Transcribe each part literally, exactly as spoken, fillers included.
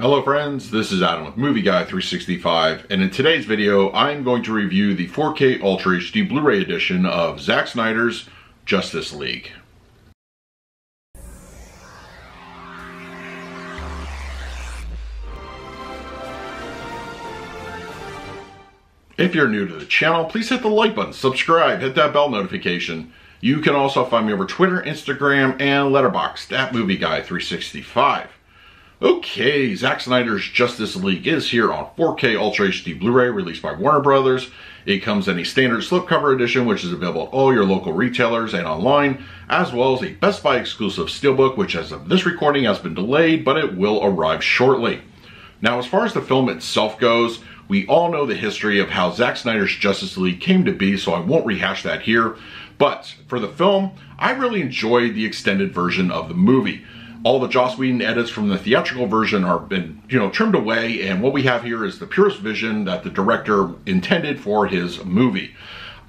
Hello friends, this is Adam with MovieGuy three sixty-five, and in today's video I'm going to review the four K Ultra H D Blu-ray edition of Zack Snyder's Justice League. If you're new to the channel, please hit the like button, subscribe, hit that bell notification. You can also find me over Twitter, Instagram, and Letterboxd at MovieGuy three sixty-five. Okay, Zack Snyder's Justice League is here on four K Ultra H D Blu-ray released by Warner Brothers. It comes in a standard slipcover edition, which is available at all your local retailers and online, as well as a Best Buy exclusive steelbook, which as of this recording has been delayed, but it will arrive shortly. Now, as far as the film itself goes, we all know the history of how Zack Snyder's Justice League came to be, so I won't rehash that here. But for the film, I really enjoyed the extended version of the movie. All the Joss Whedon edits from the theatrical version are been, you know, trimmed away, and what we have here is the purest vision that the director intended for his movie.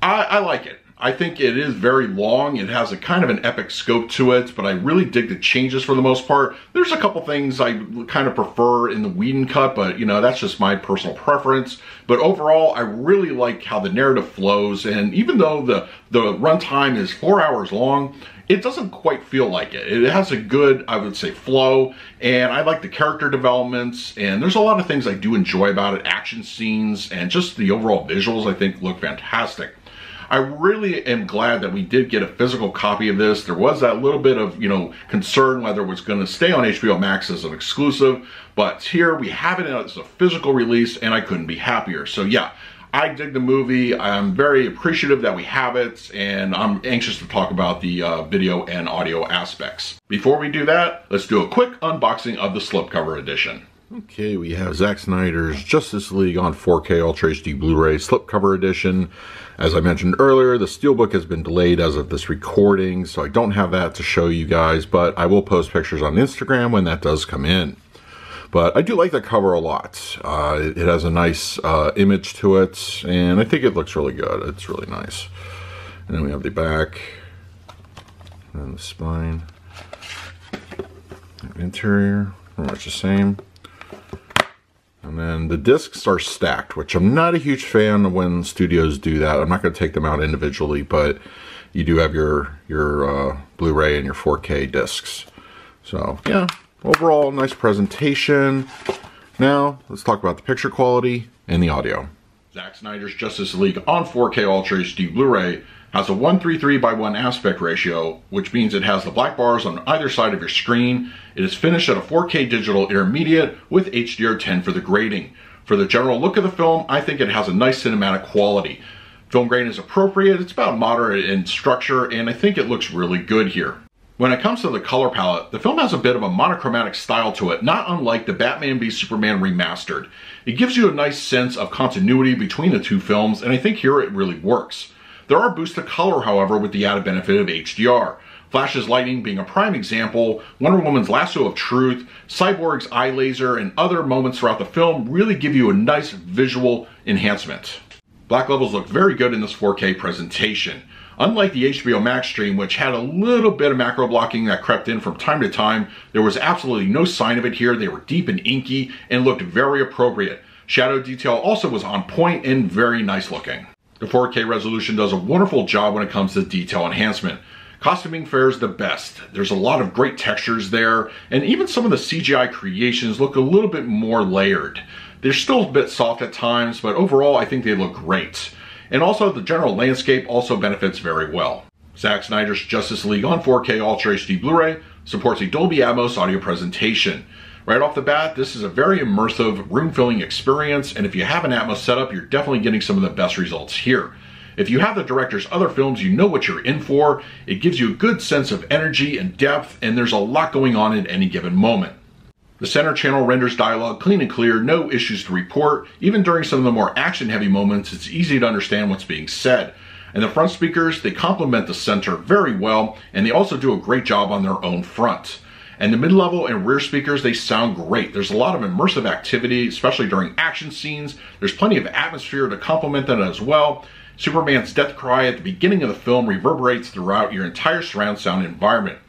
I, I like it. I think it is very long. It has a kind of an epic scope to it, but I really dig the changes for the most part. There's a couple things I kind of prefer in the Whedon cut, but you know, that's just my personal preference. But overall, I really like how the narrative flows, and even though the, the runtime is four hours long, it doesn't quite feel like it. It has a good, I would say, flow, and I like the character developments, and there's a lot of things I do enjoy about it. Action scenes and just the overall visuals, I think, look fantastic. I really am glad that we did get a physical copy of this. There was that little bit of, you know, concern whether it was going to stay on H B O Max as an exclusive, but here we have it as a physical release, and I couldn't be happier. So yeah, I dig the movie. I'm very appreciative that we have it, and I'm anxious to talk about the uh, video and audio aspects. Before we do that, let's do a quick unboxing of the slipcover edition. Okay, we have Zack Snyder's Justice League on four K Ultra H D Blu-ray slipcover edition. As I mentioned earlier, the steelbook has been delayed as of this recording, so I don't have that to show you guys, but I will post pictures on Instagram when that does come in. But I do like the cover a lot. Uh, it has a nice uh, image to it, and I think it looks really good. It's really nice. And then we have the back and the spine. The interior, pretty much the same. And then the discs are stacked, which I'm not a huge fan of when studios do that. I'm not going to take them out individually, but you do have your your uh, Blu-ray and your four K discs. So yeah, overall, nice presentation. Now let's talk about the picture quality and the audio. Zack Snyder's Justice League on four K Ultra H D Blu-ray has a one thirty-three by one aspect ratio, which means it has the black bars on either side of your screen. It is finished at a four K digital intermediate with H D R ten for the grading. For the general look of the film, I think it has a nice cinematic quality. Film grain is appropriate, it's about moderate in structure, and I think it looks really good here. When it comes to the color palette, the film has a bit of a monochromatic style to it, not unlike the Batman v Superman remastered. It gives you a nice sense of continuity between the two films, and I think here it really works. There are boosts to color, however, with the added benefit of H D R. Flash's lightning being a prime example, Wonder Woman's lasso of truth, Cyborg's eye laser, and other moments throughout the film really give you a nice visual enhancement. Black levels look very good in this four K presentation. Unlike the H B O Max stream, which had a little bit of macro blocking that crept in from time to time, there was absolutely no sign of it here. They were deep and inky and looked very appropriate. Shadow detail also was on point and very nice looking. The four K resolution does a wonderful job when it comes to detail enhancement. Costuming fares the best. There's a lot of great textures there, and even some of the C G I creations look a little bit more layered. They're still a bit soft at times, but overall I think they look great. And also, the general landscape also benefits very well. Zack Snyder's Justice League on four K Ultra H D Blu-ray supports a Dolby Atmos audio presentation. Right off the bat, this is a very immersive, room-filling experience, and if you have an Atmos setup, you're definitely getting some of the best results here. If you have the director's other films, you know what you're in for. It gives you a good sense of energy and depth, and there's a lot going on at any given moment. The center channel renders dialogue clean and clear, no issues to report. Even during some of the more action-heavy moments, it's easy to understand what's being said. And the front speakers, they complement the center very well, and they also do a great job on their own front. And the mid-level and rear speakers, they sound great. There's a lot of immersive activity, especially during action scenes. There's plenty of atmosphere to complement that as well. Superman's death cry at the beginning of the film reverberates throughout your entire surround sound environment.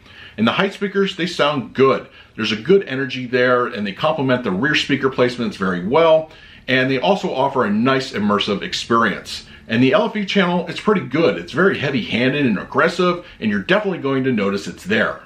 And the height speakers, they sound good. There's a good energy there, and they complement the rear speaker placements very well. And they also offer a nice immersive experience. And the L F E channel, it's pretty good. It's very heavy-handed and aggressive, and you're definitely going to notice it's there.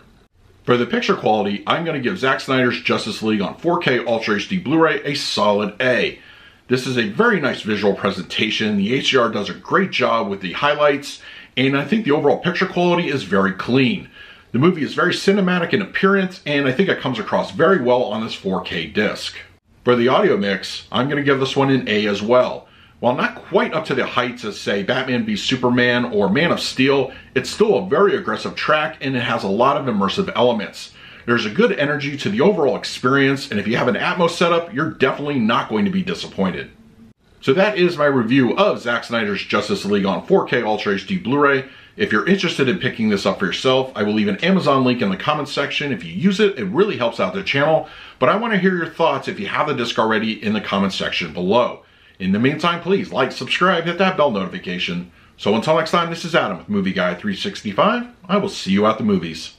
For the picture quality, I'm going to give Zack Snyder's Justice League on four K Ultra H D Blu-ray a solid A. This is a very nice visual presentation. The H D R does a great job with the highlights, and I think the overall picture quality is very clean. The movie is very cinematic in appearance, and I think it comes across very well on this four K disc. For the audio mix, I'm going to give this one an A as well. While not quite up to the heights as, say, Batman v Superman or Man of Steel, it's still a very aggressive track, and it has a lot of immersive elements. There's a good energy to the overall experience, and if you have an Atmos setup, you're definitely not going to be disappointed. So that is my review of Zack Snyder's Justice League on four K Ultra H D Blu-ray. If you're interested in picking this up for yourself, I will leave an Amazon link in the comments section. If you use it, it really helps out the channel. But I want to hear your thoughts if you have the disc already in the comments section below. In the meantime, please like, subscribe, hit that bell notification. So until next time, this is Adam with MovieGuy three sixty-five. I will see you at the movies.